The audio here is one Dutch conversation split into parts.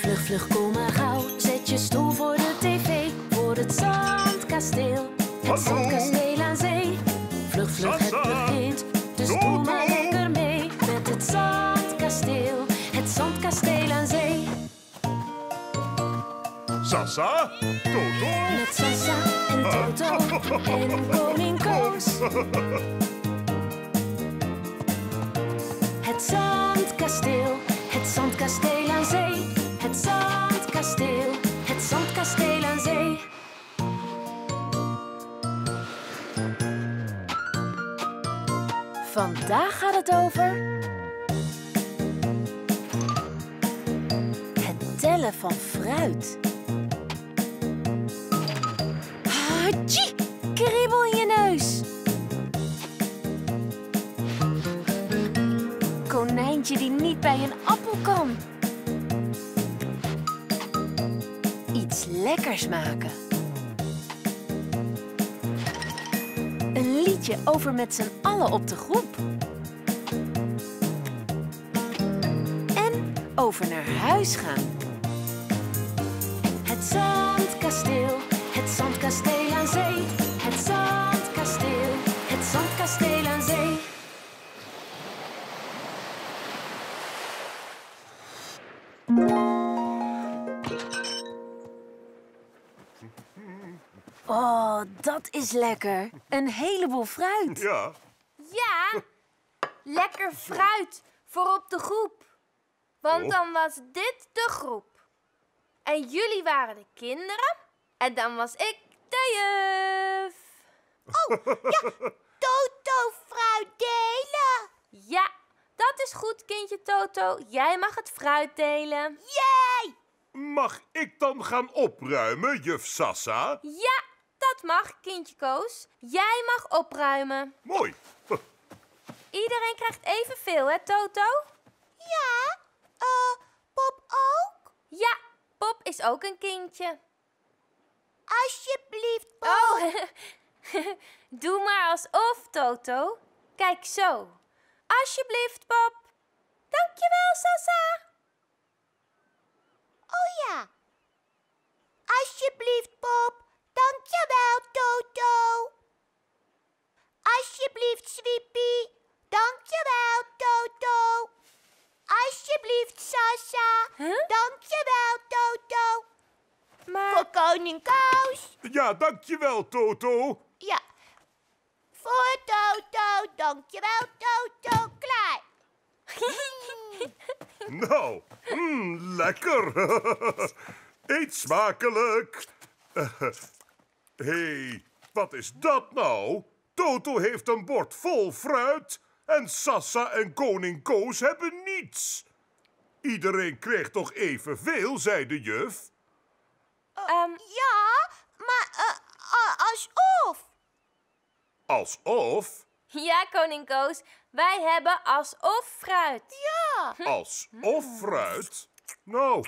Vlug, vlug, kom maar gauw. Zet je stoel voor de tv. Voor het Zandkasteel. Het Zandkasteel aan zee. Vlug, vlug, het begint. Dus kom maar lekker mee. Met het Zandkasteel. Het Zandkasteel aan zee. Sassa, Toto. Met Sassa en Toto en Koning Koos. Het Zandkasteel, het Zandkasteel aan zee. Het Zandkasteel, het Zandkasteel aan zee. Vandaag gaat het over... het tellen van fruit. Tjie, kriebel in je neus. Konijntje die niet bij een appel kan. Iets lekkers maken. Een liedje over met z'n allen op de groep. En over naar huis gaan. Het Zandkasteel. Het Zandkasteel aan zee, het Zandkasteel, het Zandkasteel aan zee. Oh, dat is lekker. Een heleboel fruit. Ja. Ja, lekker fruit voor op de groep. Want dan was dit de groep. En jullie waren de kinderen... en dan was ik de juf. Oh, ja. Toto, fruit delen. Ja, dat is goed, kindje Toto. Jij mag het fruit delen. Yay! Mag ik dan gaan opruimen, juf Sassa? Ja, dat mag, kindje Koos. Jij mag opruimen. Mooi. Iedereen krijgt evenveel, hè, Toto? Ja. Pop ook? Ja, Pop is ook een kindje. Alsjeblieft, Pop. Oh, doe maar alsof, Toto. Kijk zo. Alsjeblieft, Pop. Dankjewel, Sassa. Oh ja. Alsjeblieft, Pop. Dankjewel, Toto. Alsjeblieft, Sweepy. Dankjewel, Toto. Alsjeblieft, Sassa. Huh? Dankjewel, Toto. Maar... voor Koning Koos. Ja, dankjewel, Toto. Ja. Voor Toto, dankjewel, Toto. Klaar. Nou, lekker. Eet smakelijk. Hé, wat is dat nou? Toto heeft een bord vol fruit en Sassa en Koning Koos hebben niets. Iedereen kreeg toch evenveel, zei de juf. Ja, maar alsof. Alsof? Ja, Koning Koos, wij hebben alsof fruit. Ja. Alsof fruit? Nou,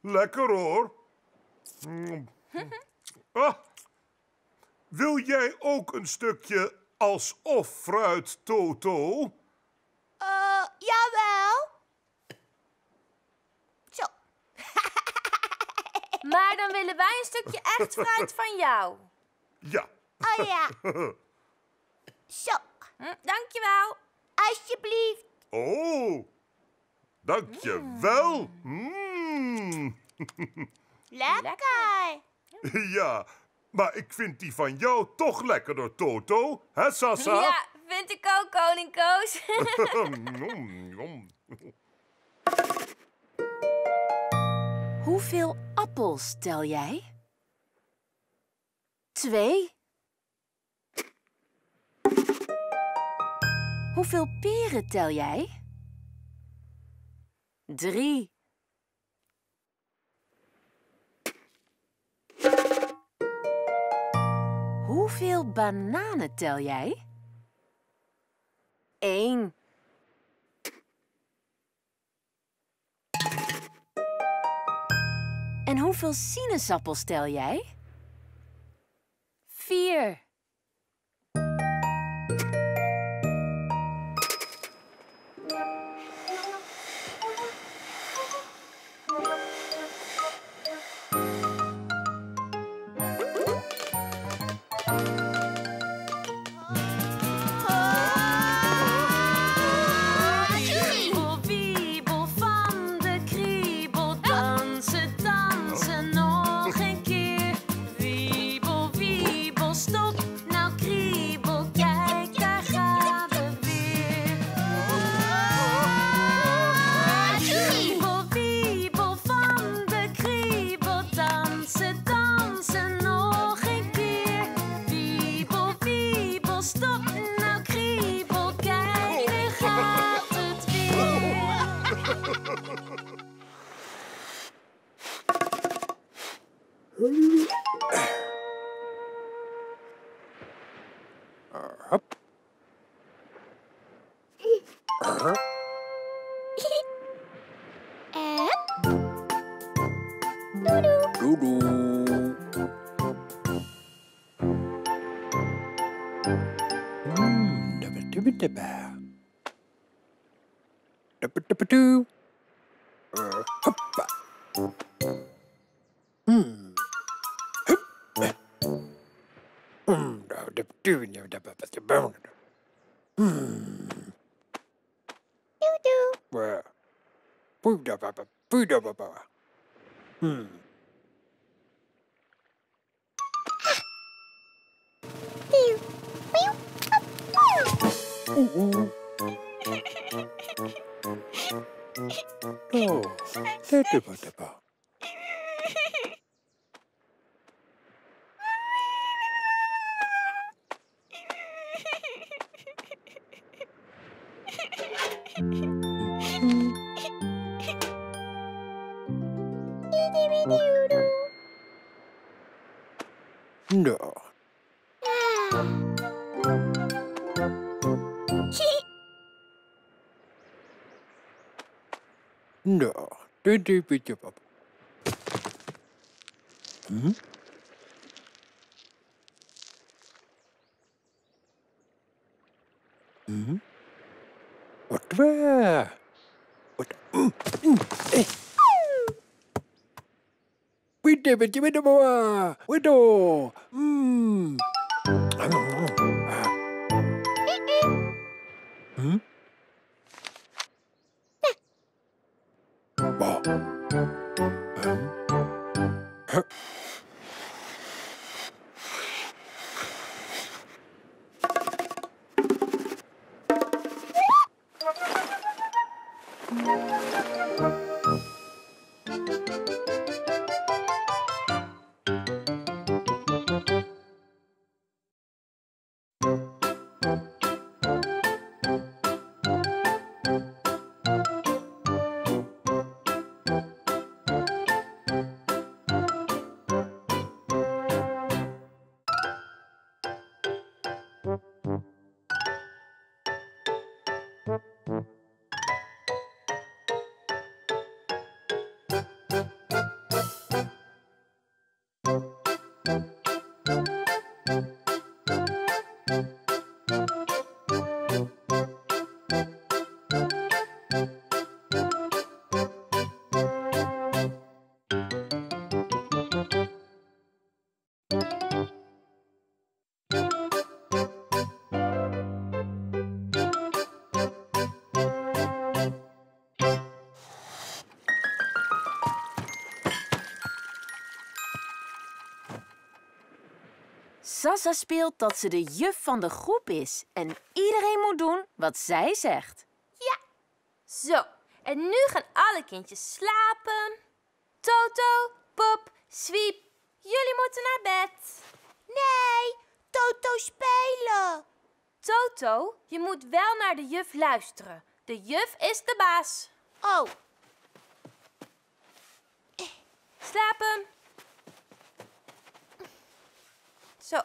lekker hoor. Wil jij ook een stukje alsof fruit, Toto? Jawel. Maar dan willen wij een stukje echt fruit van jou. Ja. Oh ja. Zo. Dankjewel. Alsjeblieft. Oh. Dankjewel. Lekker. Ja, maar ik vind die van jou toch lekkerder, Toto. Hè, Sassa? Ja, vind ik ook, Koning Koos. Nom, nom. Hoeveel appels tel jij? 2. Hoeveel peren tel jij? 3. Hoeveel bananen tel jij? 1. En hoeveel sinaasappels tel jij? 4. Hmm? Hmm? Wat waar? Wat? Sassa speelt dat ze de juf van de groep is en iedereen moet doen wat zij zegt. Ja, zo. En nu gaan alle kindjes slapen. Toto, Pop, Sweep, jullie moeten naar bed. Nee, Toto spelen. Toto, je moet wel naar de juf luisteren. De juf is de baas. Oh. Slapen. Zo.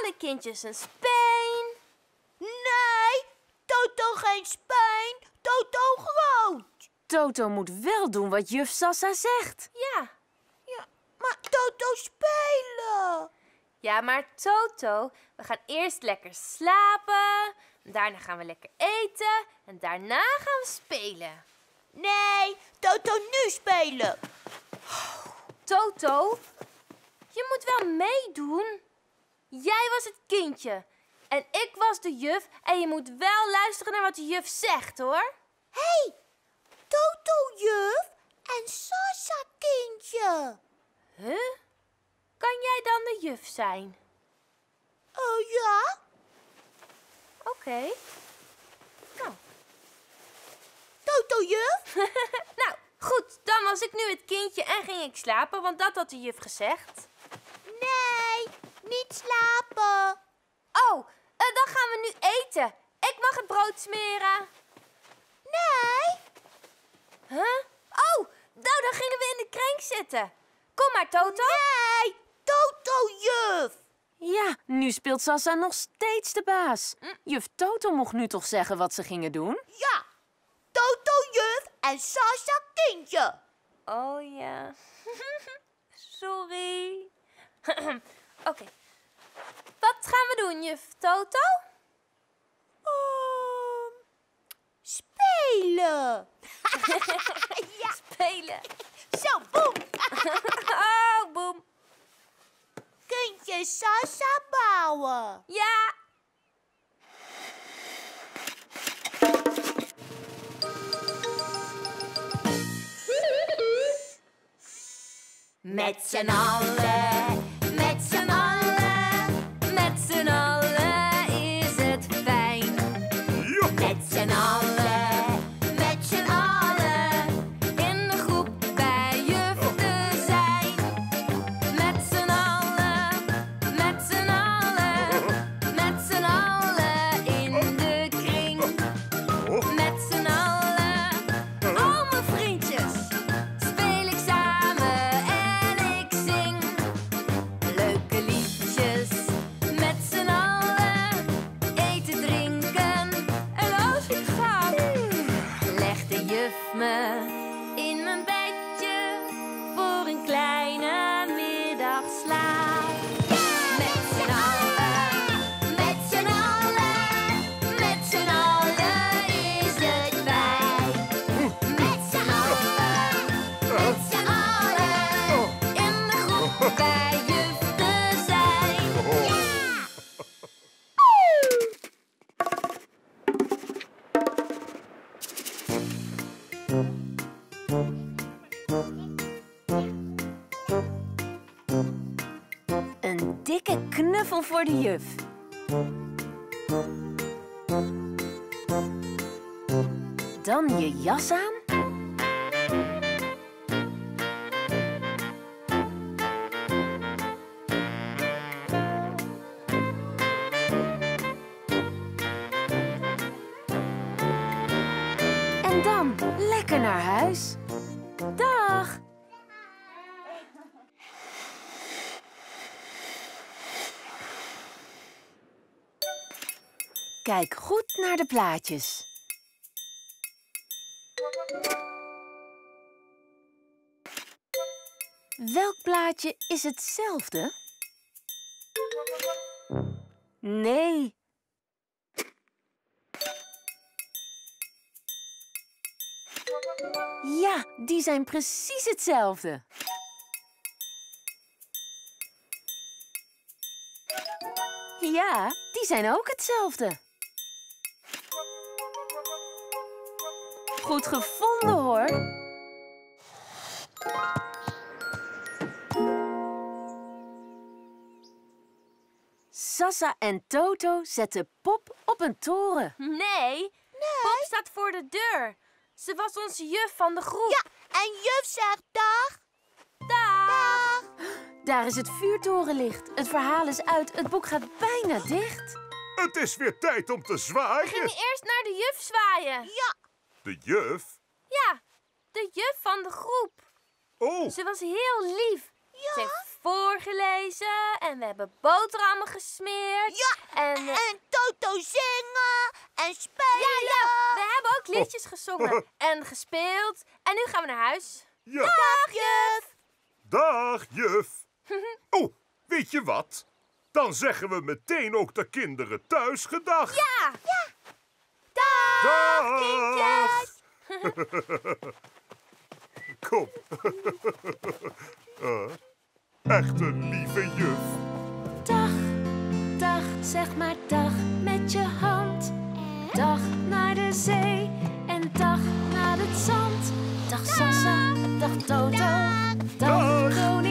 Alle kindjes een speen. Nee, Toto geen speen. Toto groot. Toto moet wel doen wat juf Sassa zegt. Ja. Ja, maar Toto spelen. Ja, maar Toto, we gaan eerst lekker slapen. Daarna gaan we lekker eten. En daarna gaan we spelen. Nee, Toto nu spelen. Toto... Je moet wel meedoen. Jij was het kindje en ik was de juf en je moet wel luisteren naar wat de juf zegt, hoor. Hé, Toto juf en Sassa kindje. Huh? Kan jij dan de juf zijn? Oh ja. Oké. Nou. Toto juf? Nou, goed, dan was ik nu het kindje en ging ik slapen, want dat had de juf gezegd. Nee, niet slapen. Oh, dan gaan we nu eten. Ik mag het brood smeren. Nee. Huh? Oh, nou, dan gingen we in de kring zitten. Kom maar, Toto. Nee, Toto, juf. Ja, nu speelt Sassa nog steeds de baas. Juf Toto mocht nu toch zeggen wat ze gingen doen? Ja, Toto, juf en Sassa, kindje. Oh ja. Sorry. Oké. Wat gaan we doen, juf Toto? Spelen. Ja. Spelen. Zo, boem. Oh, boem. Kun je Sassa bouwen? Ja. Met z'n allen, met z'n allen, met z'n allen is het fijn. Met z'n allen, met z'n allen, in de groep bij juf te zijn. Met z'n allen, met z'n allen, met z'n allen in de kring. Met z'n allen, al mijn vriendjes, speel ik samen. In mijn bedje voor een kleine middagslaap. Ja! Met z'n allen, met z'n allen, met z'n allen is het fijn. Met z'n allen, met z'n allen, in de groep bij juf te zijn. Ja! Een dikke knuffel voor de juf. Dan je jas aan. En dan lekker naar huis. Dag! Kijk goed naar de plaatjes. Welk plaatje is hetzelfde? Nee. Ja, die zijn precies hetzelfde. Ja, die zijn ook hetzelfde. Goed gevonden, hoor. Sassa en Toto zetten Pop op een toren. Nee, Pop staat voor de deur. Ze was onze juf van de groep. Ja, en juf zegt dag. Dag. Dag. Daar is het vuurtorenlicht. Het verhaal is uit. Het boek gaat bijna dicht. Het is weer tijd om te zwaaien. We gingen eerst naar de juf zwaaien. Ja. De juf? Ja, de juf van de groep. Oh. Ze was heel lief. Ja. Ze heeft voorgelezen en we hebben boterhammen gesmeerd. Ja, en Toto zingen en spelen. Ja, ja, we hebben ook liedjes gezongen en gespeeld. En nu gaan we naar huis. Ja. Dag, juf. Dag, juf. Oh, weet je wat? Dan zeggen we meteen ook de kinderen thuis gedag. Ja, ja. Dag, dag, kindjes. Kom. Echt een lieve juf. Dag, dag, zeg maar dag met je hand. Dag naar de zee en dag naar het zand. Dag Sassa, dag Toto, dag Koning.